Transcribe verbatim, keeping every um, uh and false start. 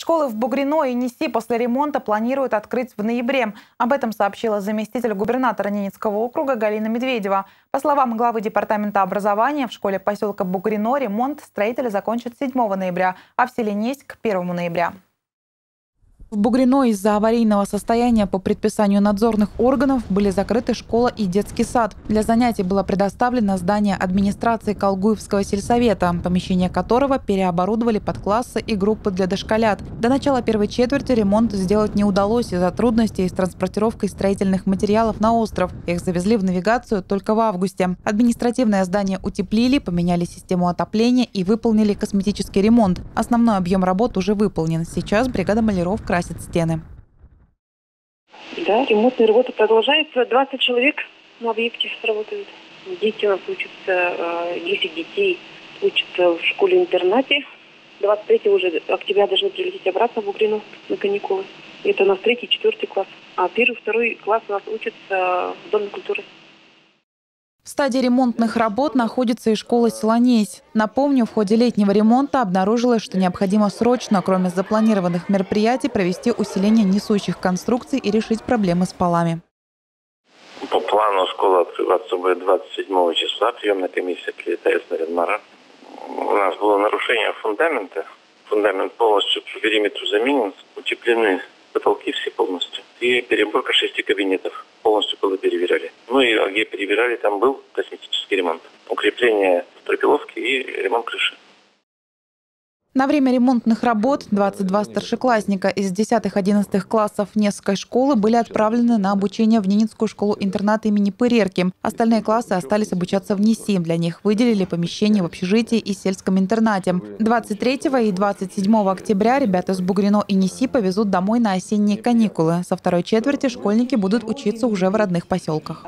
Школы в Бугрино и Неси после ремонта планируют открыть в ноябре. Об этом сообщила заместитель губернатора Ненецкого округа Галина Медведева. По словам главы Департамента образования, в школе поселка Бугрино ремонт строители закончат седьмого ноября, а в селе Несть к первому ноября. В Бугрино из-за аварийного состояния по предписанию надзорных органов были закрыты школа и детский сад. Для занятий было предоставлено здание администрации Колгуевского сельсовета, помещение которого переоборудовали под классы и группы для дошколят. До начала первой четверти ремонт сделать не удалось из-за трудностей с транспортировкой строительных материалов на остров. Их завезли в навигацию только в августе. Административное здание утеплили, поменяли систему отопления и выполнили косметический ремонт. Основной объем работ уже выполнен. Сейчас бригада маляров красит стены. Да, ремонтные работы продолжаются. двадцать человек на объекте работают. Дети у нас учатся, десять детей учатся в школе-интернате. двадцать третьего уже октября должны прилететь обратно в Бугрино на каникулы. Это у нас третий-четвертый класс. А первый-второй класс у нас учатся в Доме культуры. В стадии ремонтных работ находится и школа села Несть. Напомню, в ходе летнего ремонта обнаружилось, что необходимо срочно, кроме запланированных мероприятий, провести усиление несущих конструкций и решить проблемы с полами. По плану школа открываться будет двадцать седьмого числа. Приемная комиссия прилетает с Нарьян-Мара. У нас было нарушение фундамента. Фундамент полностью по периметру заменен. Утеплены потолки все полностью. И переборка шести кабинетов. Полностью было перевирали. Ну и где перевирали, там был косметический ремонт. Укрепление пропиловки и ремонт крыши. На время ремонтных работ двадцать два старшеклассника из десятых-одиннадцатых классов Ненецкой школы были отправлены на обучение в Ненецкую школу-интернат имени Пырерки. Остальные классы остались обучаться в Неси. Для них выделили помещение в общежитии и сельском интернате. двадцать третьего и двадцать седьмого октября ребята из Бугрино и Неси повезут домой на осенние каникулы. Со второй четверти школьники будут учиться уже в родных поселках.